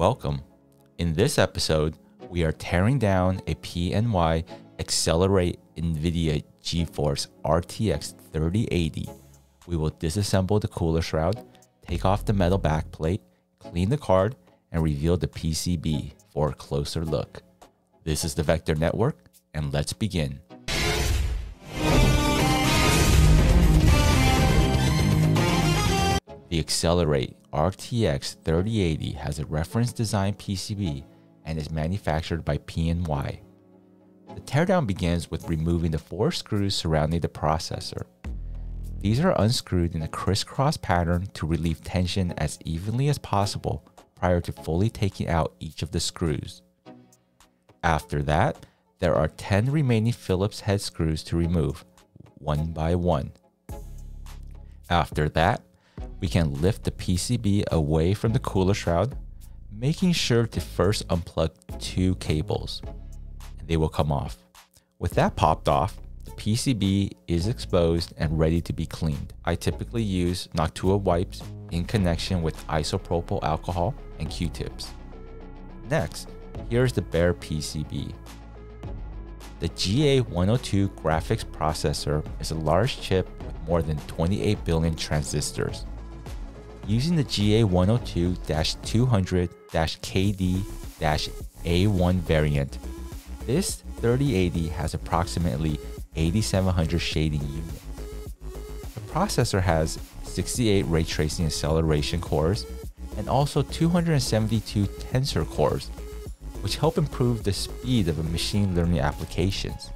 Welcome. In this episode, we are tearing down a PNY Accelerate NVIDIA GeForce RTX 3080. We will disassemble the cooler shroud, take off the metal backplate, clean the card, and reveal the PCB for a closer look. This is the Vector Network, and let's begin. The Accelerate RTX 3080 has a reference design PCB and is manufactured by PNY. The teardown begins with removing the 4 screws surrounding the processor. These are unscrewed in a crisscross pattern to relieve tension as evenly as possible prior to fully taking out each of the screws. After that, there are 10 remaining Phillips head screws to remove, one by one. After that, we can lift the PCB away from the cooler shroud, making sure to first unplug 2 cables. They will come off. With that popped off, the PCB is exposed and ready to be cleaned. I typically use Noctua wipes in connection with isopropyl alcohol and Q-tips. Next, here's the bare PCB. The GA102 graphics processor is a large chip with more than 28 billion transistors. Using the GA102-200-KD-A1 variant, this 3080 has approximately 8700 shading units. The processor has 68 ray tracing acceleration cores and also 272 tensor cores, which help improve the speed of machine learning applications.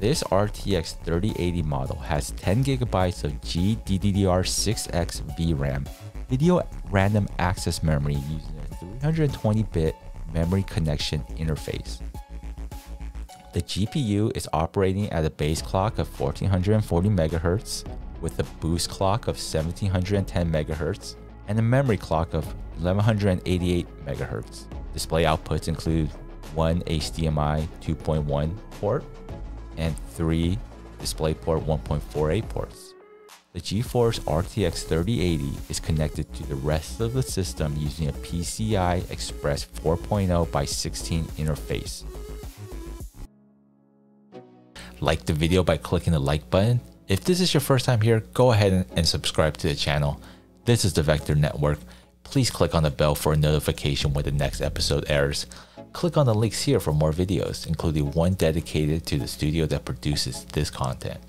This RTX 3080 model has 10 GB of GDDR6X VRAM, video random access memory using a 320-bit memory connection interface. The GPU is operating at a base clock of 1440 MHz with a boost clock of 1710 MHz and a memory clock of 1188 MHz. Display outputs include 1 HDMI 2.1 port and 3 DisplayPort 1.4a ports. The GeForce RTX 3080 is connected to the rest of the system using a PCI Express 4.0x16 interface. Like the video by clicking the like button. If this is your first time here, go ahead and subscribe to the channel. This is the Vector Network. Please click on the bell for a notification when the next episode airs. Click on the links here for more videos, including one dedicated to the studio that produces this content.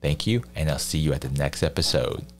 Thank you, and I'll see you at the next episode.